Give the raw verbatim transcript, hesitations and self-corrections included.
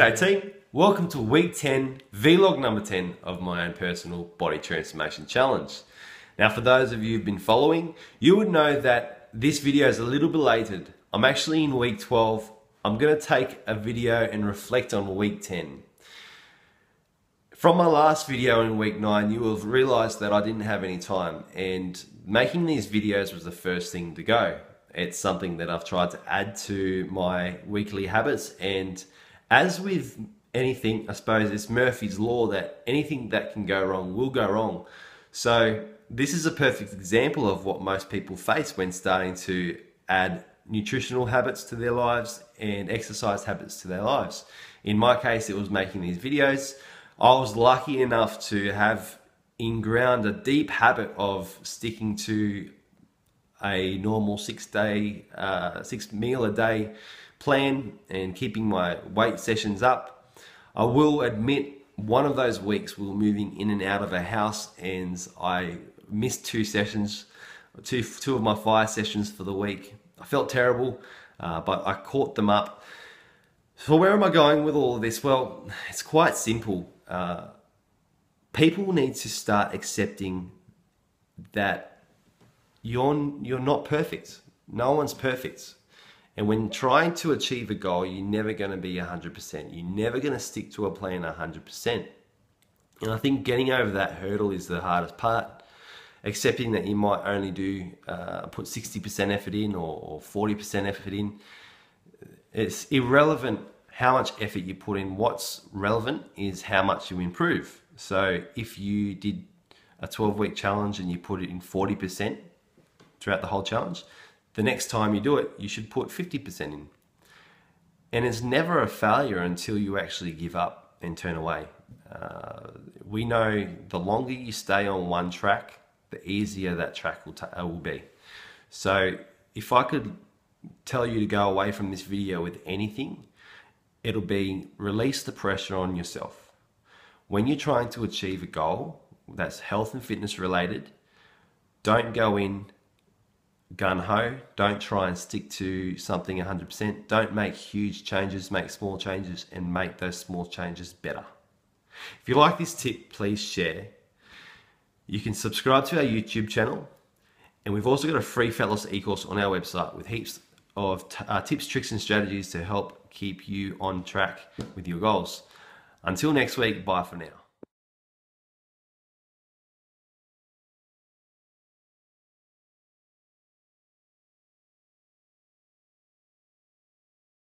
G'day team, welcome to week ten, vlog number ten of my own personal body transformation challenge. Now for those of you who've been following, you would know that this video is a little belated. I'm actually in week twelve, I'm going to take a video and reflect on week ten. From my last video in week nine, you will have realised that I didn't have any time, and making these videos was the first thing to go. It's something that I've tried to add to my weekly habits, and as with anything, I suppose it's Murphy's law that anything that can go wrong will go wrong. So this is a perfect example of what most people face when starting to add nutritional habits to their lives and exercise habits to their lives. In my case, it was making these videos. I was lucky enough to have ingrained a deep habit of sticking to a normal six day, uh, six meal a day plan and keeping my weight sessions up. I will admit one of those weeks we were moving in and out of a house and I missed two sessions, two, two of my five sessions for the week. I felt terrible, uh, but I caught them up. So where am I going with all of this? Well, it's quite simple. Uh, people need to start accepting that you're, you're not perfect. No one's perfect. And when trying to achieve a goal, you're never going to be one hundred percent. You're never going to stick to a plan one hundred percent. And I think getting over that hurdle is the hardest part. Accepting that you might only do, uh, put sixty percent effort in or forty percent effort in. It's irrelevant how much effort you put in. What's relevant is how much you improve. So if you did a twelve week challenge and you put it in forty percent throughout the whole challenge, the next time you do it, you should put fifty percent in. And it's never a failure until you actually give up and turn away. Uh, we know the longer you stay on one track, the easier that track will, ta will be. So if I could tell you to go away from this video with anything, it'll be release the pressure on yourself. When you're trying to achieve a goal that's health and fitness related, don't go in gun-ho, don't try and stick to something one hundred percent, don't make huge changes, make small changes and make those small changes better. If you like this tip, please share. You can subscribe to our YouTube channel, and we've also got a free Fat Loss e-course on our website with heaps of uh, tips, tricks and strategies to help keep you on track with your goals. Until next week, bye for now.